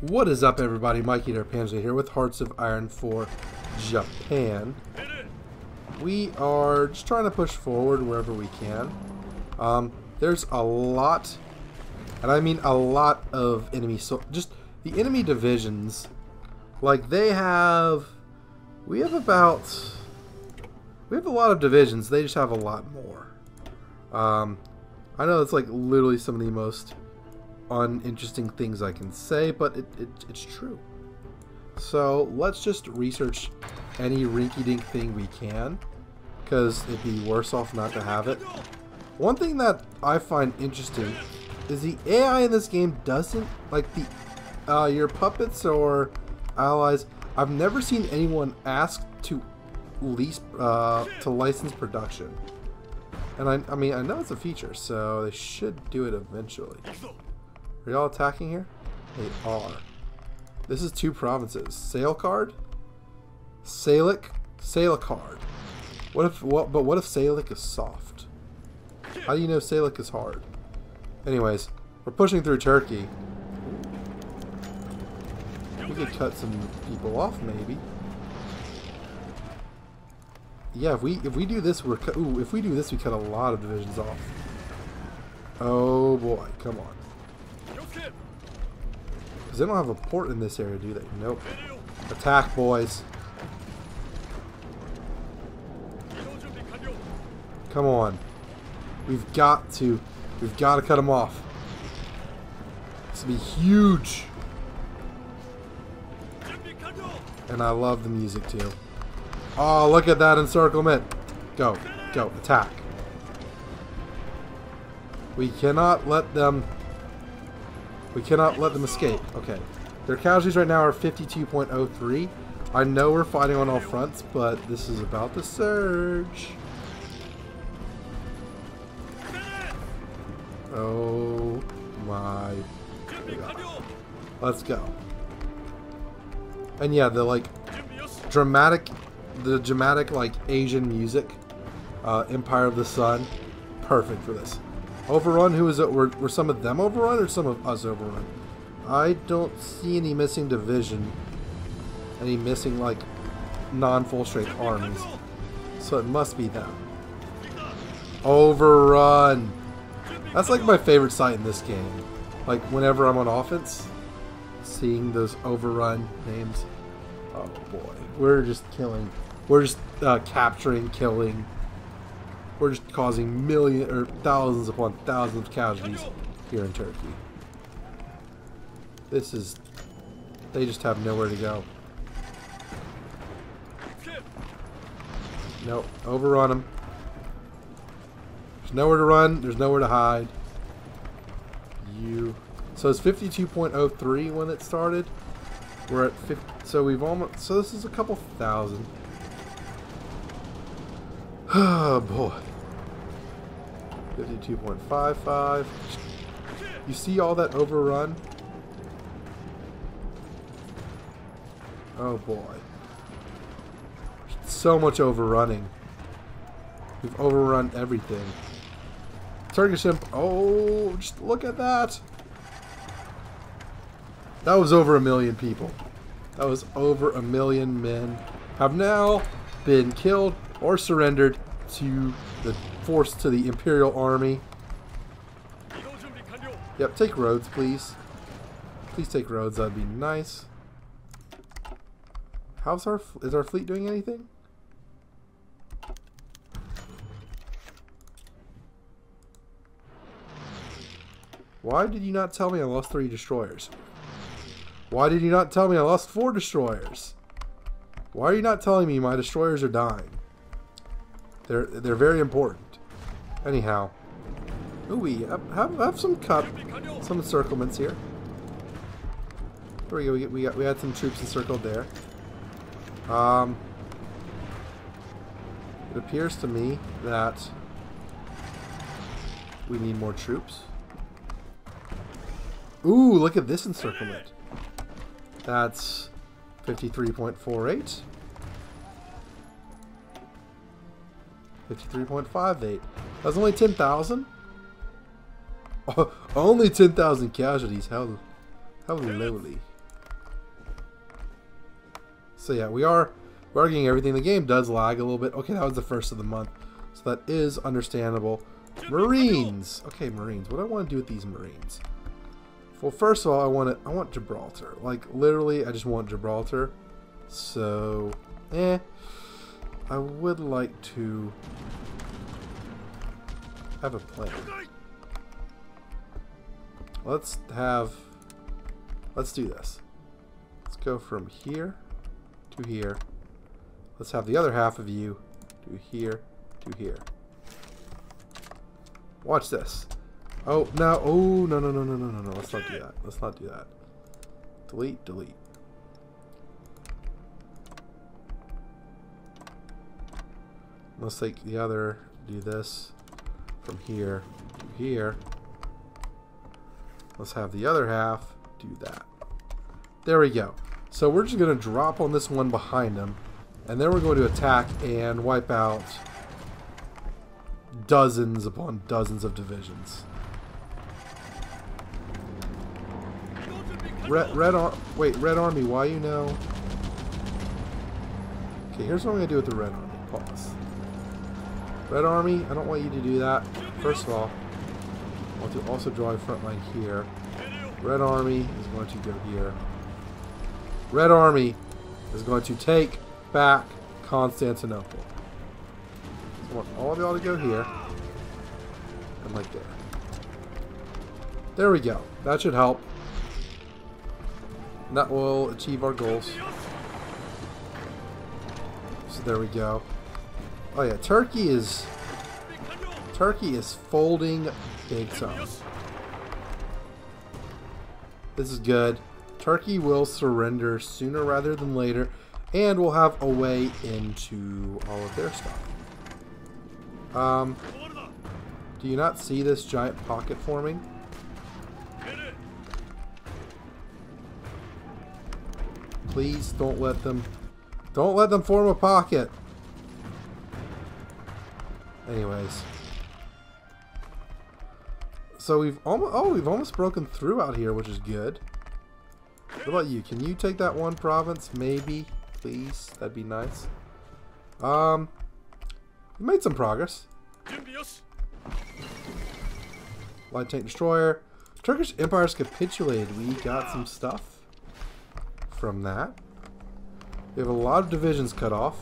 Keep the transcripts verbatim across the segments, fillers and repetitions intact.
What is up, everybody? Mikey Derpanzernator here with Hearts of Iron four Japan. We are just trying to push forward wherever we can. Um, there's a lot, and I mean a lot of enemy. So just the enemy divisions, like they have, we have about, we have a lot of divisions. They just have a lot more. Um, I know it's like literally some of the most uninteresting things I can say, but it, it, it's true. So let's just research any rinky-dink thing we can, because it'd be worse off not to have it. One thing that I find interesting is the A I in this game doesn't, like the uh, your puppets or allies, I've never seen anyone ask to lease uh, to license production. And I, I mean, I know it's a feature, so they should do it eventually. Are y'all attacking here? They are. This is two provinces. Sale card? Salic? Salic card. What if, what, but what if Salic is soft? How do you know Salic is hard? Anyways, we're pushing through Turkey. We could cut some people off, maybe. Yeah, if we if we do this, we're cu ooh, if we do this, we cut a lot of divisions off. Oh boy, come on. Because they don't have a port in this area, do they? Nope. Attack, boys. Come on. We've got to. We've got to cut them off. This will be huge. And I love the music, too. Oh, look at that encirclement. Go. Go. Attack. We cannot let them... We cannot let them escape. Okay. Their casualties right now are fifty-two point oh three. I know we're fighting on all fronts, but this is about to surge. Oh my God. Let's go. And yeah, the like dramatic, the dramatic like Asian music, uh, Empire of the Sun, perfect for this. Overrun, who is it? Were, were some of them overrun or some of us overrun? I don't see any missing division. Any missing, like, non-full strength armies. So it must be them. Overrun! That's like my favorite sight in this game. Like, whenever I'm on offense, seeing those overrun names. Oh boy. We're just killing. We're just uh, capturing, killing. We're just causing millions or thousands upon thousands of casualties here in Turkey. This is... They just have nowhere to go. Nope. Overrun them. There's nowhere to run. There's nowhere to hide. You... So it's fifty-two point oh three when it started. We're at fifty... So we've almost... So this is a couple thousand... Oh boy. fifty-two point five five. You see all that overrun? Oh boy. So much overrunning. We've overrun everything. Turkish Imp. Oh, just look at that. That was over a million people. That was over a million men. Have now been killed or surrendered to the force to the Imperial Army. Yep, take Rhodes, please. Please take Rhodes, that'd be nice. How's our, is our fleet doing anything? Why did you not tell me I lost three destroyers? Why did you not tell me I lost four destroyers? Why are you not telling me my destroyers are dying? They're, they're very important. Anyhow. Ooh, have, have some cup, some encirclements here. There we go, we, we, got, we had some troops encircled there. Um, it appears to me that we need more troops. Ooh, look at this encirclement. That's fifty-three point four eight. fifty-three point five eight. That's only ten thousand? Oh, only ten thousand casualties. How, how lowly. So yeah, we are we're arguing everything. The game does lag a little bit. Okay, that was the first of the month, so that is understandable. Marines. Okay, Marines. What do I want to do with these Marines? Well, first of all, I want to, I want Gibraltar. Like, literally, I just want Gibraltar. So, eh. I would like to have a plan. Let's have... Let's do this. Let's go from here to here. Let's have the other half of you to here to here. Watch this. Oh, no. Oh, no, no, no, no, no, no, no. Let's not do that. Let's not do that. Delete, delete. Let's take the other, do this from here to here. Let's have the other half do that. There we go. So we're just going to drop on this one behind them, and then we're going to attack and wipe out dozens upon dozens of divisions. Red, red Ar- wait, Red Army, why you know? Okay, here's what I'm going to do with the Red Army. Pause. Red Army, I don't want you to do that. First of all, I want to also draw a front line here. Red Army is going to go here. Red Army is going to take back Constantinople. So I want all of y'all to go here. And like there. There we go. That should help. And that will achieve our goals. So there we go. Oh yeah, Turkey is... Turkey is folding big time. This is good. Turkey will surrender sooner rather than later, and we'll have a way into all of their stuff. Um, do you not see this giant pocket forming? Please don't let them... Don't let them form a pocket! Anyways, so we've almost oh we've almost broken through out here, which is good. What about you? Can you take that one province, maybe, please? That'd be nice. Um, we made some progress. Light tank destroyer. Turkish Empire's capitulated. We got some stuff from that. We have a lot of divisions cut off.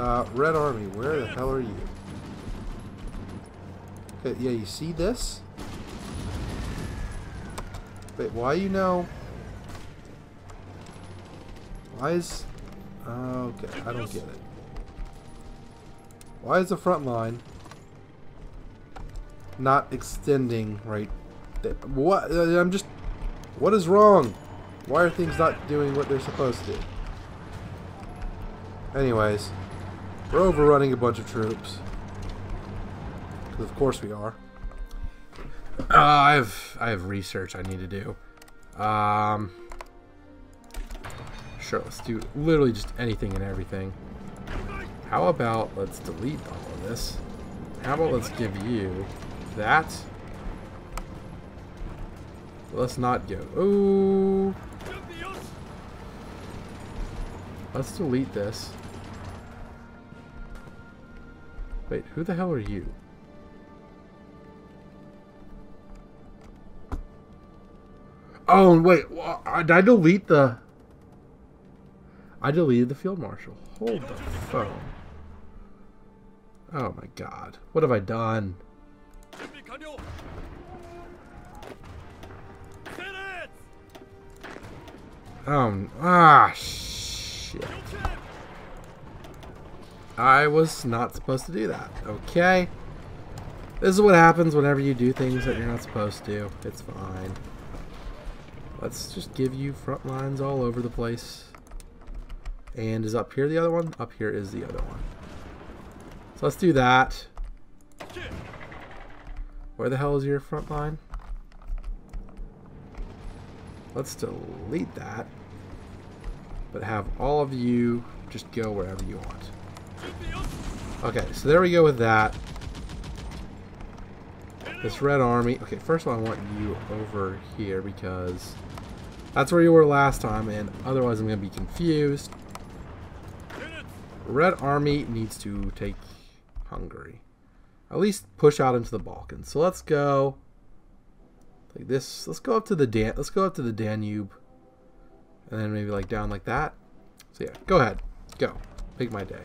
Uh, Red Army, where the hell are you? Okay, yeah, you see this? Wait, why you know? Why is... Uh, okay, I don't get it. Why is the front line not extending right there? What? I'm just... What is wrong? Why are things not doing what they're supposed to do? Anyways... We're overrunning a bunch of troops. Because of course we are. Uh, I have I have research I need to do. Um, sure, let's do literally just anything and everything. How about let's delete all of this? How about let's give you that? Let's not go. Ooh. Let's delete this. Wait, who the hell are you? Oh, wait. Did I delete the... I deleted the field marshal. Hold the phone. Oh, my God. What have I done? Um, ah, shit. I was not supposed to do that. Okay. This is what happens whenever you do things that you're not supposed to. It's fine. Let's just give you front lines all over the place. And is up here the other one? Up here is the other one. So let's do that. Where the hell is your front line? Let's delete that. But have all of you just go wherever you want. Okay, so there we go with that. This red army. Okay, first of all, I want you over here because that's where you were last time, and otherwise I'm going to be confused. Red army needs to take Hungary. At least push out into the Balkans. So let's go like this. Let's go up to the Dan let's go up to the Danube. And then maybe like down like that. So yeah, go ahead. Go. Make my day.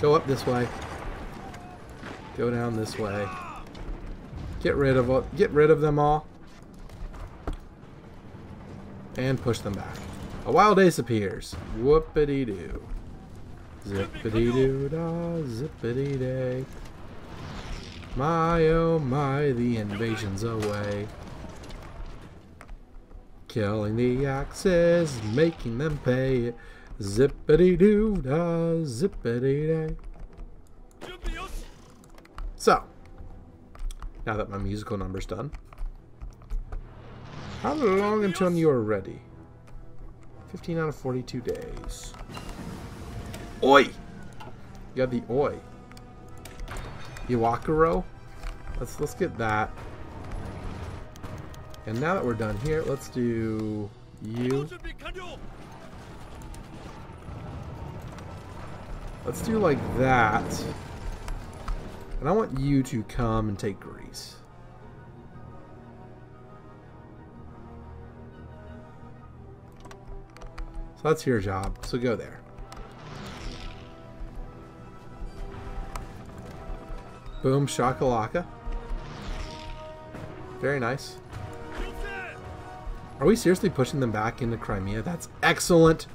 Go up this way. Go down this way. Get rid of all, get rid of them all. And push them back. A wild ace appears. Whoopity doo. Zippity doo da, zippity day. My oh my, the invasion's away. Killing the Axis, making them pay. Zippity doo da, zippity day. So, now that my musical number's done, how long until you are ready? fifteen out of forty-two days. Oi! You got the oi. Iwakuro. Let's let's get that. And now that we're done here, let's do you. Let's do like that. And I want you to come and take Greece. So that's your job. So go there. Boom, shakalaka. Very nice. Are we seriously pushing them back into Crimea? That's excellent.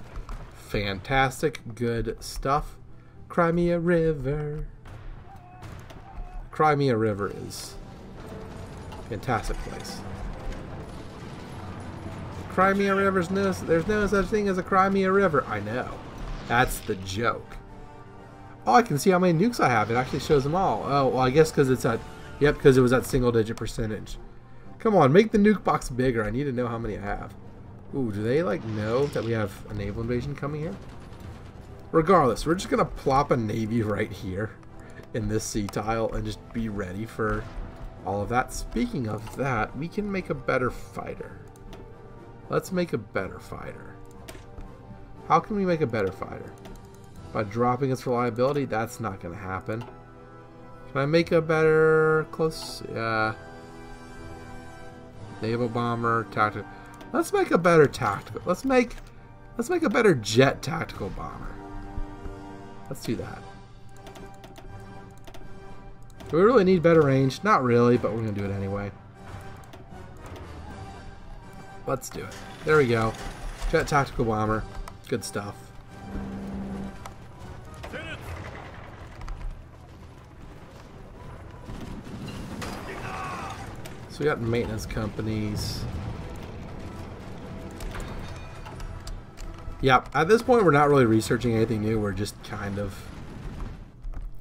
Fantastic. Good stuff. Crimea River. Crimea River is a fantastic place. Crimea River's no, there's no such thing as a Crimea River. I know. That's the joke. Oh, I can see how many nukes I have. It actually shows them all. Oh, well, I guess because it's at... Yep, because it was at single-digit percentage. Come on, make the nuke box bigger. I need to know how many I have. Ooh, do they, like, know that we have a naval invasion coming here? Regardless, we're just going to plop a navy right here in this sea tile and just be ready for all of that. Speaking of that, we can make a better fighter. Let's make a better fighter. How can we make a better fighter? By dropping its reliability, that's not going to happen. Can I make a better close? Uh, naval bomber tactic. Let's make a better tactical. Let's make let's make a better jet tactical bomber. Let's do that. Do we really need better range? Not really, but we're going to do it anyway. Let's do it. There we go. Jet tactical bomber. Good stuff. So we got maintenance companies. Yeah, at this point we're not really researching anything new. We're just kind of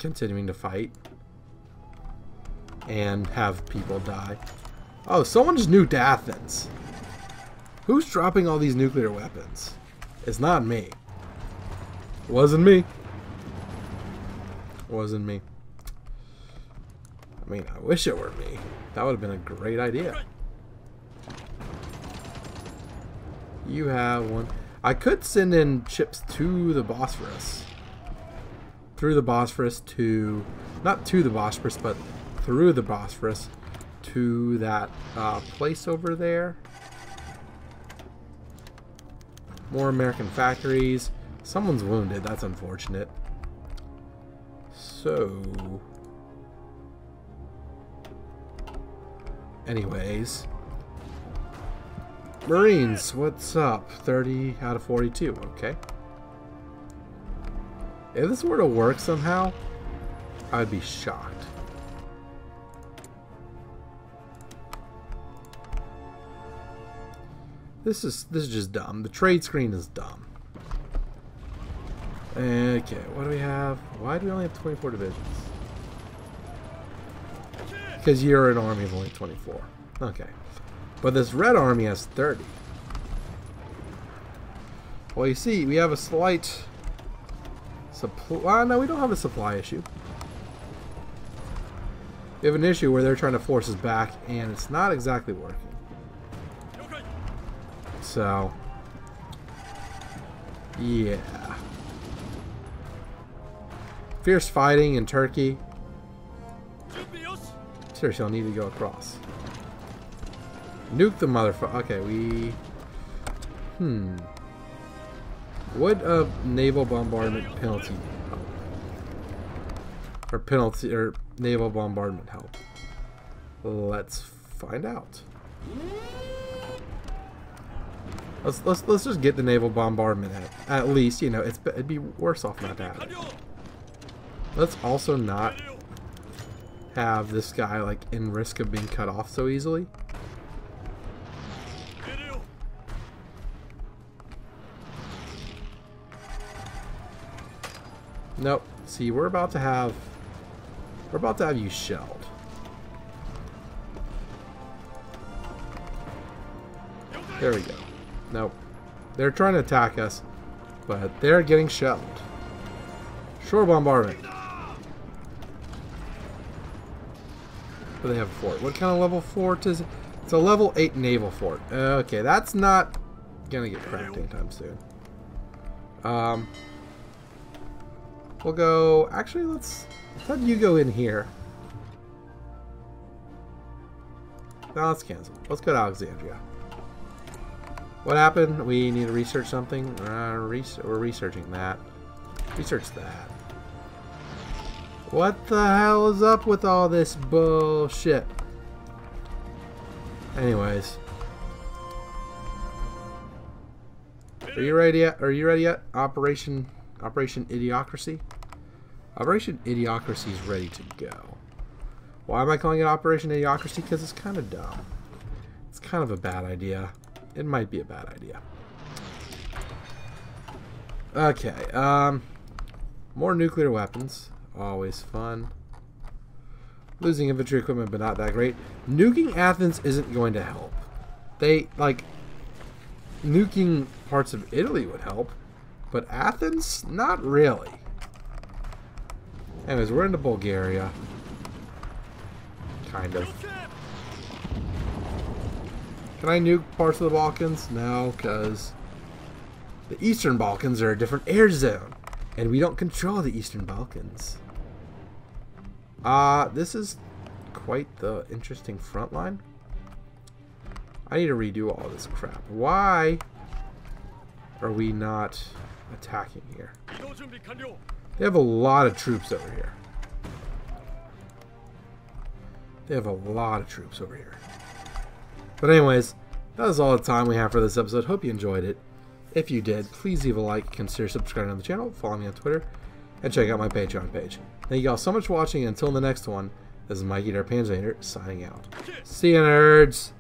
continuing to fight. And have people die. Oh, someone just nuked Athens. Who's dropping all these nuclear weapons? It's not me. Wasn't me. Wasn't me. I mean, I wish it were me. That would have been a great idea. You have one. I could send in ships to the Bosphorus. Through the Bosphorus to... Not to the Bosphorus, but through the Bosphorus to that uh, place over there. More American factories. Someone's wounded. That's unfortunate. So... Anyways, Marines, what's up? thirty out of forty-two, okay. If this were to work somehow, I'd be shocked. This is this is just dumb. The trade screen is dumb. Okay, what do we have? Why do we only have twenty-four divisions? Because you're an army of only twenty-four. Okay. But this red army has thirty. Well, you see, we have a slight supply... No, we don't have a supply issue. We have an issue where they're trying to force us back, and it's not exactly working. So, yeah. Fierce fighting in Turkey. Seriously, I'll need to go across. Nuke the motherfucker. Okay, we... Hmm. What a naval bombardment penalty. Or penalty, or naval bombardment help. Let's find out. Let's let's let's just get the naval bombardment help. At least, you know, it's it'd be worse off not to have it. Let's also not have this guy like in risk of being cut off so easily. Nope. See, we're about to have we're about to have you shelled. There we go. Nope. They're trying to attack us, but they're getting shelled. Shore bombardment. But they have a fort. What kind of level fort is it? It's a level eight naval fort. Okay, that's not gonna get cracked anytime soon. Um. We'll go... Actually, let's... let's have you go in here. No, let's cancel. Let's go to Alexandria. What happened? We need to research something. Uh, res we're researching that. Research that. What the hell is up with all this bullshit? Anyways. Are you ready yet? Are you ready yet? Operation... Operation Idiocracy? Operation Idiocracy is ready to go. Why am I calling it Operation Idiocracy? Because it's kind of dumb. It's kind of a bad idea. It might be a bad idea. Okay. Um, more nuclear weapons. Always fun. Losing infantry equipment, but not that great. Nuking Athens isn't going to help. They, like... Nuking parts of Italy would help. But Athens? Not really. Anyways, we're into Bulgaria. Kind of. Can I nuke parts of the Balkans? No, because the Eastern Balkans are a different air zone. And we don't control the Eastern Balkans. Uh, this is quite the interesting front line. I need to redo all this crap. Why are we not... attacking here? They have a lot of troops over here. They have a lot of troops over here. But anyways, that is all the time we have for this episode. Hope you enjoyed it. If you did, please leave a like, consider subscribing to the channel, follow me on Twitter, and check out my Patreon page. Thank you all so much for watching. Until the next one, this is Mikey Derpanzernator signing out. See you, nerds!